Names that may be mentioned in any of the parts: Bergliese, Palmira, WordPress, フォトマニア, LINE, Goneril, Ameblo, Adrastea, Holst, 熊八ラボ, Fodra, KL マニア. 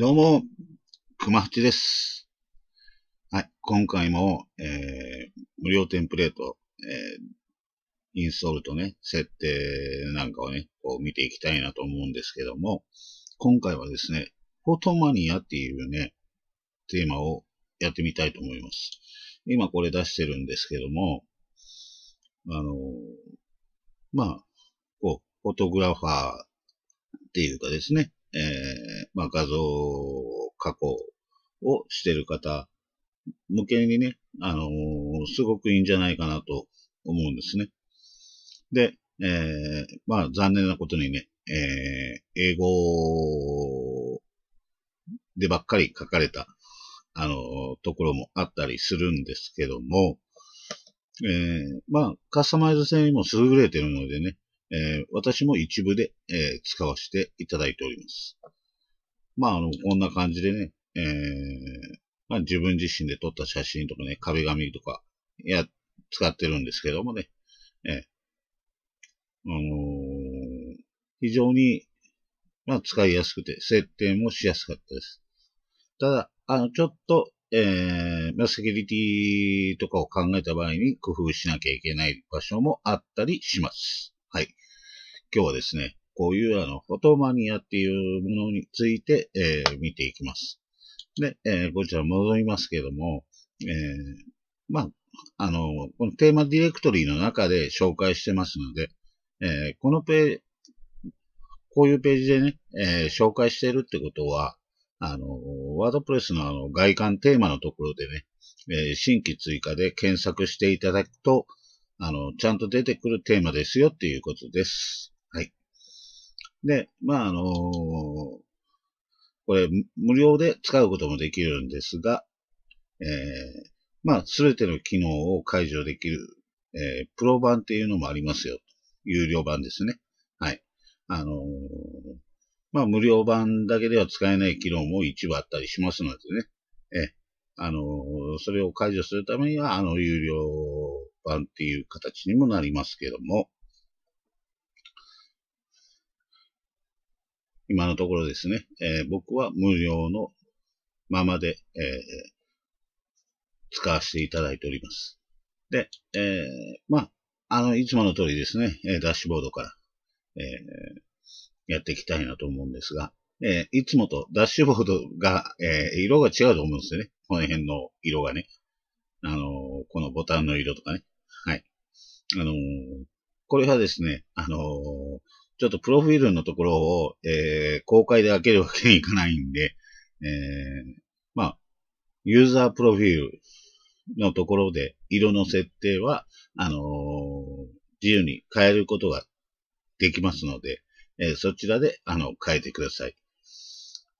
どうも、熊八です。はい、今回も、無料テンプレート、インストールとね、設定なんかをね、こう見ていきたいなと思うんですけども、今回はですね、フォトマニアっていうね、テーマをやってみたいと思います。今これ出してるんですけども、こう、フォトグラファーっていうかですね、画像加工をしてる方向けにね、すごくいいんじゃないかなと思うんですね。で、残念なことにね、英語でばっかり書かれた、ところもあったりするんですけども、カスタマイズ性にも優れてるのでね、私も一部で、使わせていただいております。こんな感じでね、自分自身で撮った写真とかね、壁紙とか、使ってるんですけどもね、非常に、使いやすくて、設定もしやすかったです。ただ、ちょっと、セキュリティとかを考えた場合に工夫しなきゃいけない場所もあったりします。はい。今日はですね、こういうフォトマニアっていうものについて、見ていきます。で、こちら戻りますけども、このテーマディレクトリーの中で紹介してますので、こういうページでね、紹介しているってことは、ワードプレスの外観テーマのところでね、新規追加で検索していただくと、ちゃんと出てくるテーマですよっていうことです。はい。で、これ、無料で使うこともできるんですが、すべての機能を解除できる、プロ版っていうのもありますよ。有料版ですね。はい。無料版だけでは使えない機能も一部あったりしますのでね。それを解除するためには、有料版っていう形にもなりますけども、今のところですね、僕は無料のままで、使わせていただいております。で、いつもの通りですね、ダッシュボードから、やっていきたいなと思うんですが、いつもとダッシュボードが、色が違うと思うんですよね。この辺の色がね。このボタンの色とかね。はい。これはですね、ちょっとプロフィールのところを、公開で開けるわけにいかないんで、ユーザープロフィールのところで色の設定は、自由に変えることができますので、そちらで、変えてください。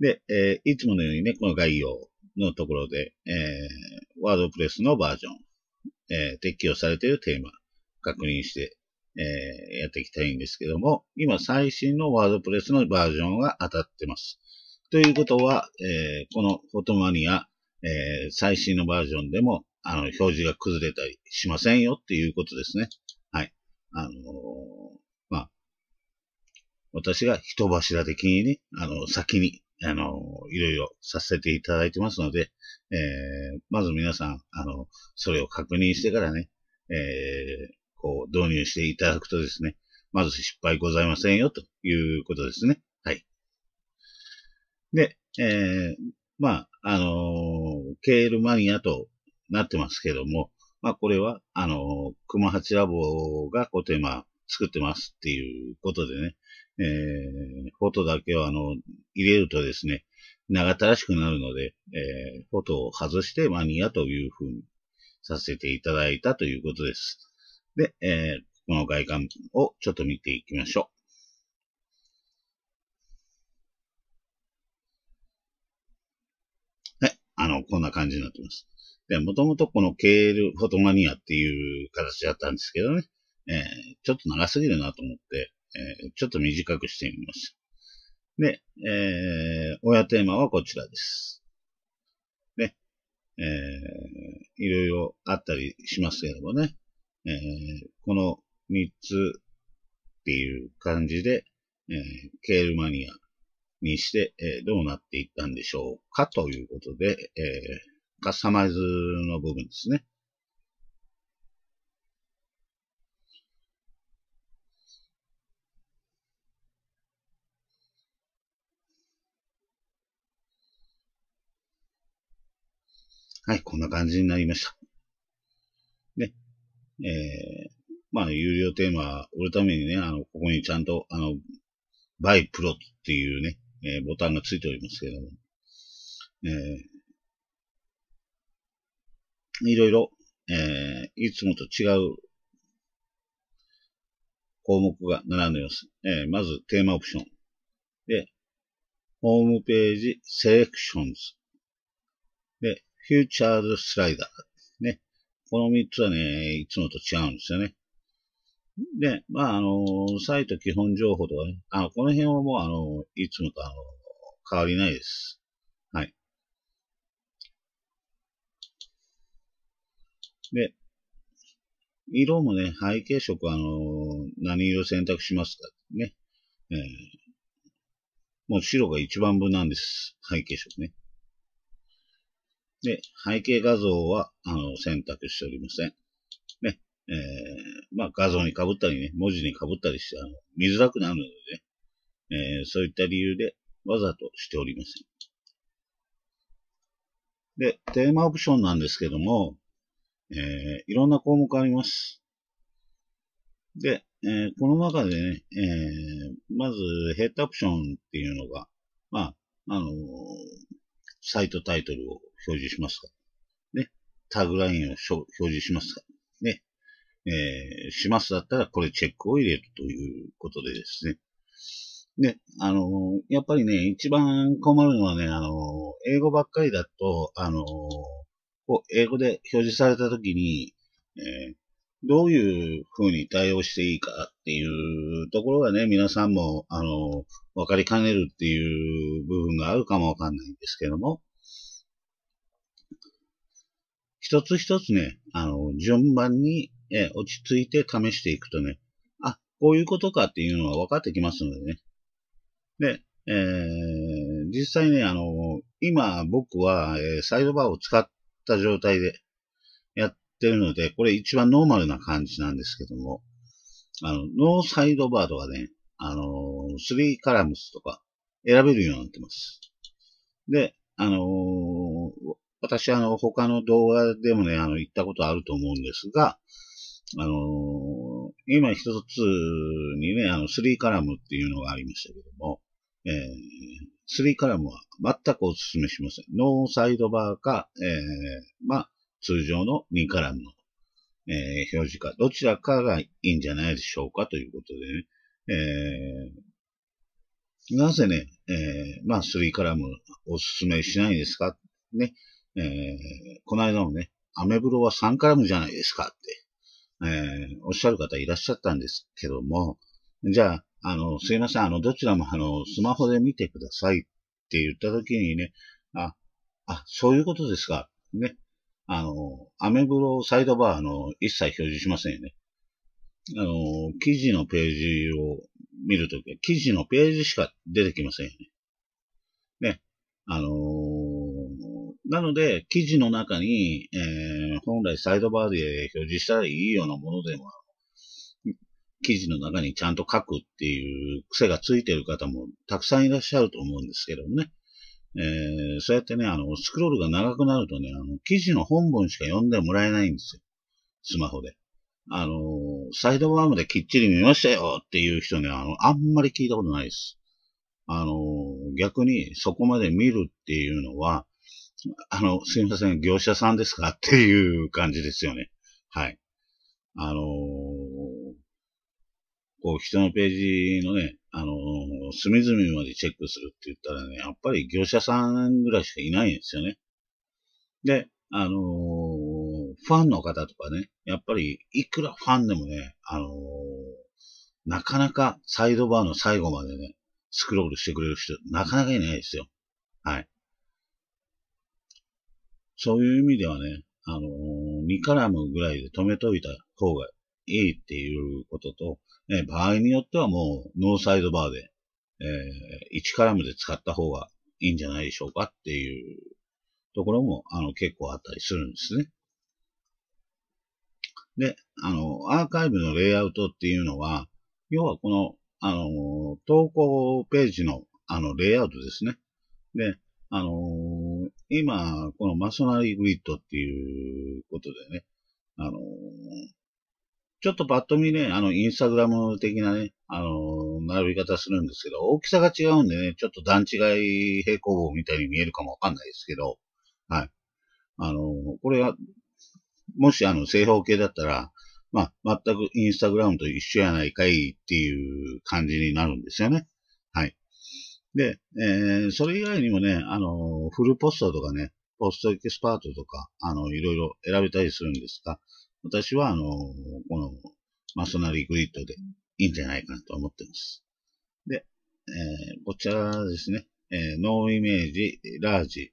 で、いつものようにね、この概要のところで、ワードプレスのバージョン、適用されているテーマ、確認して、やっていきたいんですけども、今最新のワードプレスのバージョンが当たってます。ということは、このフォトマニア、最新のバージョンでも、表示が崩れたりしませんよっていうことですね。はい。私が人柱的にね、先に、いろいろさせていただいてますので、まず皆さん、それを確認してからね、導入していただくとですね、まず失敗ございませんよ、ということですね。はい。で、KL マニアとなってますけども、これは、熊八ラボがこうテーマ作ってますっていうことでね、フォトだけを入れるとですね、長ったらしくなるので、フォトを外してマニアというふうにさせていただいたということです。で、この外観をちょっと見ていきましょう。こんな感じになっています。で、もともとこの KL フォトマニアっていう形だったんですけどね、ちょっと長すぎるなと思って、ちょっと短くしてみました。で、親テーマはこちらです。ね、いろいろあったりしますけどもね、この3つっていう感じで、KL マニアにして、どうなっていったんでしょうかということで、カスタマイズの部分ですね。はい、こんな感じになりました。ね。まあ、有料テーマ、売るためにね、ここにちゃんと、バイプロっていうね、ボタンがついておりますけれども、いろいろ、いつもと違う項目が並んでいます。まず、テーマオプション。で、ホームページセレクションズ。で、フューチャーズスライダー。ね。この3つはね、いつもと違うんですよね。で、まあ、サイト基本情報とかね、この辺はもう、いつもと、変わりないです。はい。で、色もね、背景色は、何色選択しますかね。もう白が一番分なんです。背景色ね。で、背景画像は、選択しておりません。ね。まあ、画像に被ったりね、文字に被ったりして、見づらくなるのでね、そういった理由でわざとしておりません。で、テーマオプションなんですけども、いろんな項目あります。で、この中でね、まずヘッドオプションっていうのが、まあ、サイトタイトルを表示しますか。ね。タグラインを表示しますか。ね。しますだったら、これチェックを入れるということでですね。で、やっぱりね、一番困るのはね、英語ばっかりだと、英語で表示されたときに、どういう風に対応していいかっていうところがね、皆さんも、わかりかねるっていう部分があるかもわかんないんですけども、一つ一つね、順番に、落ち着いて試していくとね、あ、こういうことかっていうのは分かってきますのでね。で、実際ね、今僕は、サイドバーを使った状態でやってるので、これ一番ノーマルな感じなんですけども、ノーサイドバーとかね、3カラムスとか選べるようになってます。で、私他の動画でもね、言ったことあると思うんですが、今一つにね、3カラムっていうのがありましたけども、3カラムは全くお勧めしません。ノーサイドバーか、まあ、通常の2カラムの、表示か、どちらかがいいんじゃないでしょうかということでね、なぜね、まあ、3カラムお勧めしないんですかね、この間もね、アメブロは3カラムじゃないですかって、おっしゃる方いらっしゃったんですけども、じゃあ、すいません、どちらもスマホで見てくださいって言った時にね、あ、そういうことですか。ね。アメブロサイドバー一切表示しませんよね。記事のページを見るときは、記事のページしか出てきませんよね。ね。なので、記事の中に、本来サイドバーで表示したらいいようなものでも、記事の中にちゃんと書くっていう癖がついてる方もたくさんいらっしゃると思うんですけどもね。そうやってね、スクロールが長くなるとね、記事の本文しか読んでもらえないんですよ。スマホで。サイドバーまできっちり見ましたよっていう人ね、あんまり聞いたことないです。逆にそこまで見るっていうのは、すいません、業者さんですかっていう感じですよね。はい。こう、人のページのね、隅々までチェックするって言ったらね、やっぱり業者さんぐらいしかいないんですよね。で、ファンの方とかね、やっぱり、いくらファンでもね、なかなかサイドバーの最後までね、スクロールしてくれる人、なかなかいないですよ。はい。そういう意味ではね、2カラムぐらいで止めといた方がいいっていうことと、場合によってはもうノーサイドバーで1カラムで使った方がいいんじゃないでしょうかっていうところも、結構あったりするんですね。で、アーカイブのレイアウトっていうのは、要はこの、投稿ページの、レイアウトですね。で、今、このマソナリーグリッドっていうことでね、ちょっとパッと見ね、インスタグラム的なね、並び方するんですけど、大きさが違うんでね、ちょっと段違い平行棒みたいに見えるかもわかんないですけど、はい。これは、もし正方形だったら、まあ、全くインスタグラムと一緒やないかいっていう感じになるんですよね。はい。で、それ以外にもね、フルポストとかね、ポストエキスパートとか、いろいろ選べたりするんですが、私はこのマソナリーグリッドでいいんじゃないかなと思ってます。で、こちらですね、ノーイメージ、ラージ、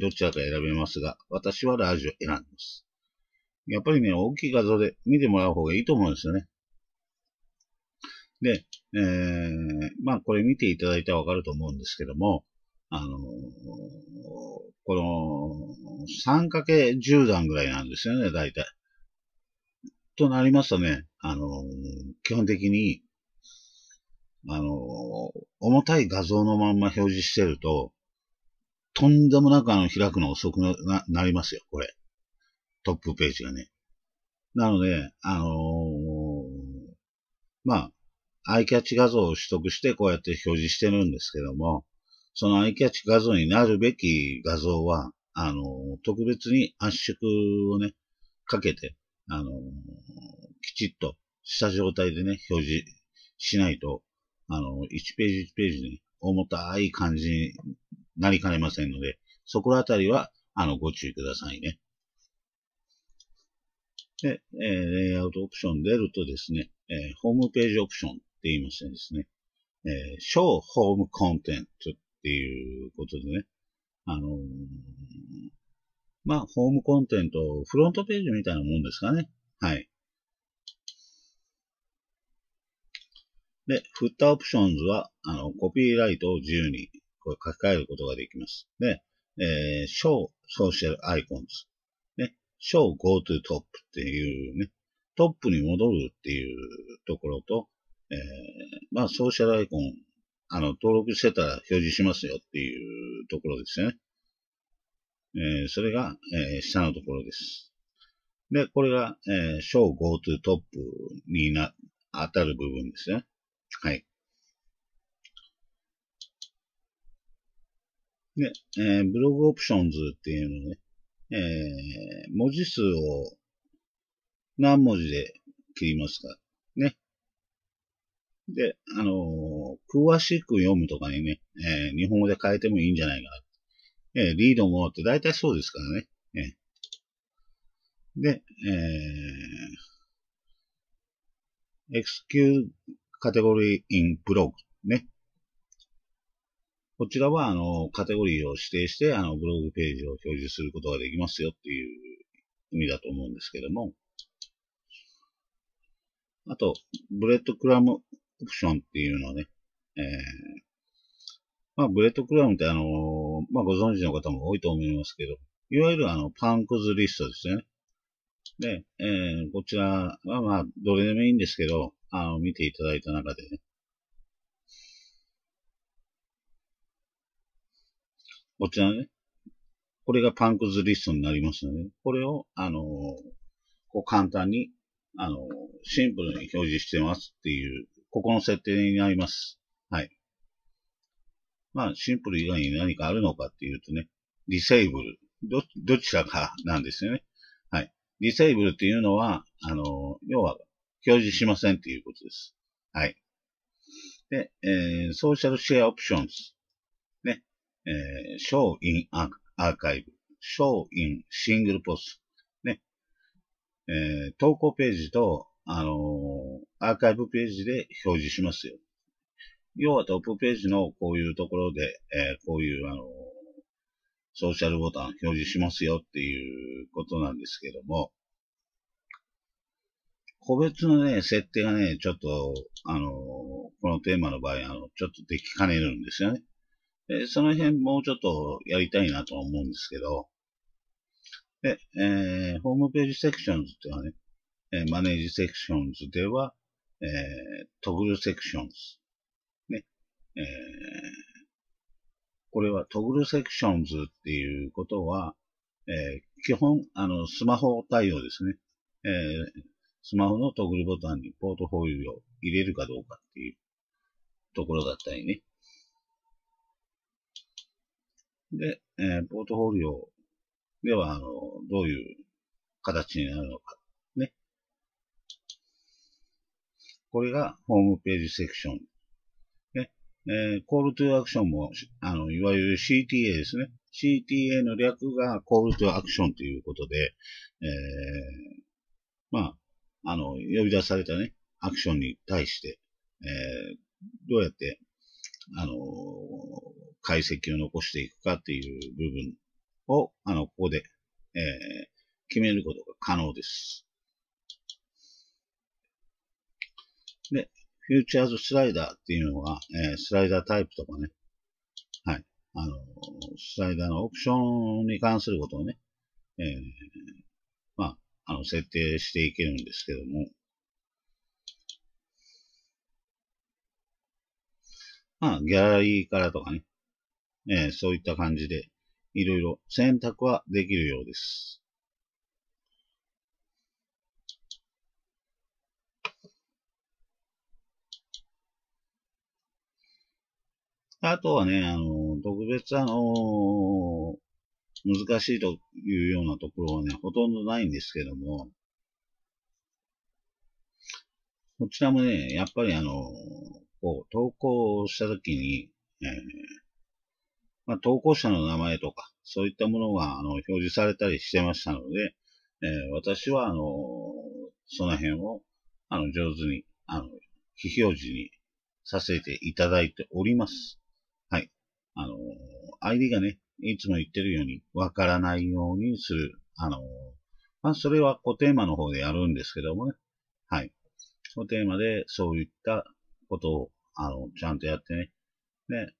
どちらか選べますが、私はラージを選んでます。やっぱりね、大きい画像で見てもらう方がいいと思うんですよね。で、まあこれ見ていただいたらわかると思うんですけども、この 3×10 段ぐらいなんですよね、だいたい。となりますとね、基本的に、重たい画像のまんま表示してると、とんでもなく開くの遅く なりますよ、これ。トップページがね。なので、まあ、アイキャッチ画像を取得してこうやって表示してるんですけども、そのアイキャッチ画像になるべき画像は、特別に圧縮をね、かけて、きちっとした状態でね、表示しないと、1ページ1ページに重たい感じになりかねませんので、そこらあたりは、ご注意くださいね。で、レイアウトオプション出るとですね、ホームページオプションって言いましてですね、Show Home Content っていうことでね、まあ、ホームコンテント、フロントページみたいなもんですかね。はい。で、フッターオプションズは、コピーライトを自由にこれ書き換えることができます。で、Show Social Icons。Show Go to Top っていうね、トップに戻るっていうところと、まあ、ソーシャルアイコン、登録してたら表示しますよっていうところですね。それが、下のところです。で、これが、Show Go to Top に当たる部分ですね。はい。で、ブログオプションズっていうのね、文字数を何文字で切りますかね。で、詳しく読むとかにね、日本語で変えてもいいんじゃないかな。リードもって大体そうですからね。で、Excuse Category in Blog ね。こちらは、カテゴリーを指定して、ブログページを表示することができますよっていう意味だと思うんですけども。あと、ブレッドクラムオプションっていうのはね、まあ、ブレッドクラムってまあ、ご存知の方も多いと思いますけど、いわゆるパンくずリストですよね。で、こちらはまあ、どれでもいいんですけど、見ていただいた中でね、こちらね。これがパンクズリストになりますので、これを、こう簡単に、シンプルに表示してますっていう、ここの設定になります。はい。まあ、シンプル以外に何かあるのかっていうとね、ディセイブル。どちらかなんですよね。はい。ディセイブルっていうのは、要は、表示しませんっていうことです。はい。で、ソーシャルシェアオプションズ。show in archive, show in single post ね、投稿ページと、アーカイブページで表示しますよ。要はトップページのこういうところで、こういう、ソーシャルボタン表示しますよっていうことなんですけども、個別のね、設定がね、ちょっと、このテーマの場合、ちょっとできかねるんですよね。で、その辺もうちょっとやりたいなと思うんですけど、で、ホームページセクションズっていうのはね、マネージセクションズでは、トグルセクションズ。ね。これはトグルセクションズっていうことは、基本、スマホ対応ですね。スマホのトグルボタンにポートフォリオを入れるかどうかっていうところだったりね。で、ポートフォリオでは、どういう形になるのか。ね。これがホームページセクション。ね。コールトゥアクションも、いわゆる CTA ですね。CTA の略がコールトゥアクションということで、まあ、呼び出されたね、アクションに対して、どうやって、解析を残していくかっていう部分を、ここで、決めることが可能です。で、フューチャーズスライダーっていうのは、スライダータイプとかね、はい、スライダーのオプションに関することをね、まあ、設定していけるんですけども、まあ、ギャラリーからとかね、そういった感じで、いろいろ選択はできるようです。あとはね、特別難しいというようなところはね、ほとんどないんですけども、こちらもね、やっぱりこう、投稿したときに、まあ、投稿者の名前とか、そういったものが表示されたりしてましたので、私はその辺を上手に非表示にさせていただいております。はい。ID がね、いつも言ってるようにわからないようにする。まあ、それは固テーマの方でやるんですけどもね。はい。固テーマでそういったことを、ちゃんとやってね。で、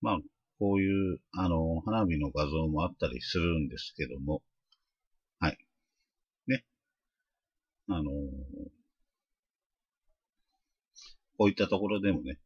まあ、こういう、花火の画像もあったりするんですけども、はい。ね。こういったところでもね、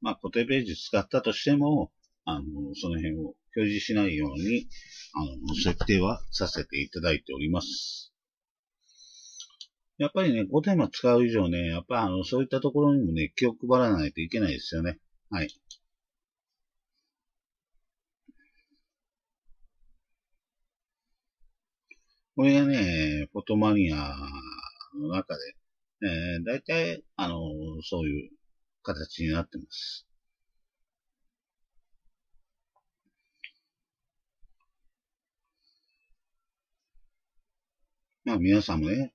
まあ、固定ページ使ったとしても、その辺を表示しないように、設定はさせていただいております。やっぱりね、5テーマ使う以上ね、やっぱそういったところにもね、気を配らないといけないですよね。はい。これがね、フォトマニアの中で、だいたい、そういう形になってます。まあ皆さんもね、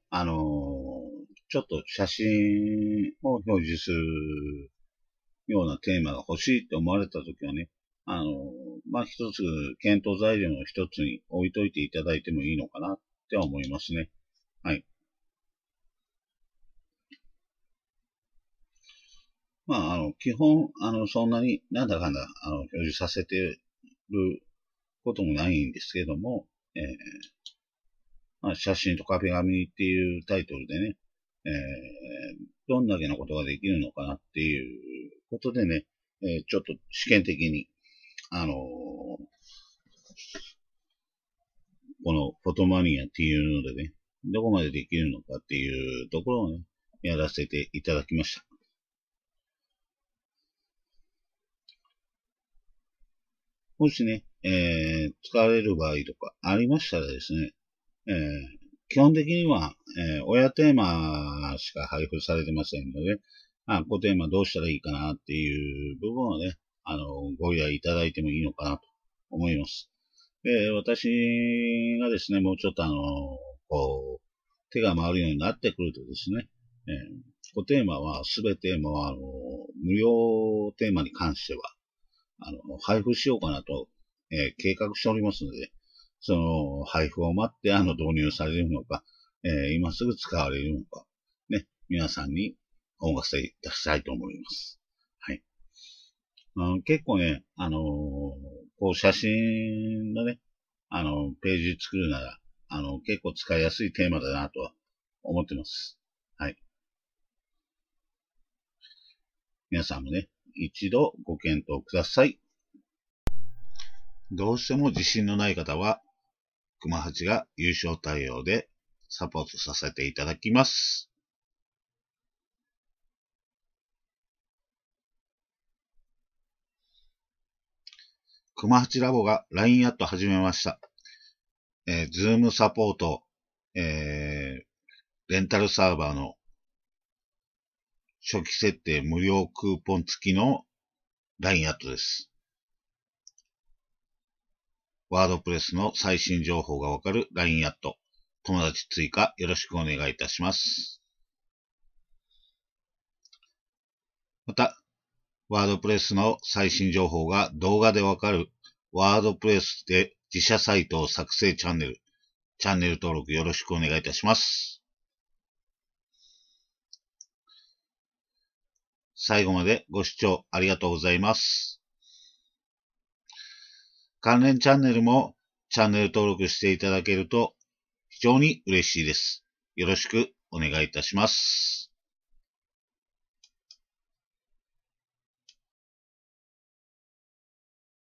ちょっと写真を表示するようなテーマが欲しいって思われたときはね、まあ一つ、検討材料の一つに置いといていただいてもいいのかなって思いますね。はい。まあ、基本、そんなになんだかんだ、表示させてることもないんですけども、まあ、写真と壁紙っていうタイトルでね、どんだけのことができるのかなっていうことでね、ちょっと試験的に、このフォトマニアっていうのでね、どこまでできるのかっていうところをね、やらせていただきました。もしね、使われる場合とかありましたらですね、基本的には、親テーマしか配布されてませんので、まあ、固テーマどうしたらいいかなっていう部分をね、ご依頼いただいてもいいのかなと思います。私がですね、もうちょっとこう、手が回るようになってくるとですね、固テーマはすべてもう、無料テーマに関しては、配布しようかなと、計画しておりますので、その、配布を待って、導入されるのか、今すぐ使われるのか、ね、皆さんに音楽性出したいと思います。はい。結構ね、こう写真のね、ページ作るなら、結構使いやすいテーマだなとは思ってます。はい。皆さんもね、一度ご検討ください。どうしても自信のない方は、熊八が優勝対応でサポートさせていただきます。熊八ラボが LINE アット始めました。Zoom サポート、レンタルサーバーの初期設定無料クーポン付きの LINE アットです。ワードプレスの最新情報がわかる LINE アット。友達追加よろしくお願いいたします。また、ワードプレスの最新情報が動画でわかるワードプレスで自社サイトを作成チャンネル登録よろしくお願いいたします。最後までご視聴ありがとうございます。関連チャンネルもチャンネル登録していただけると非常に嬉しいです。よろしくお願いいたします。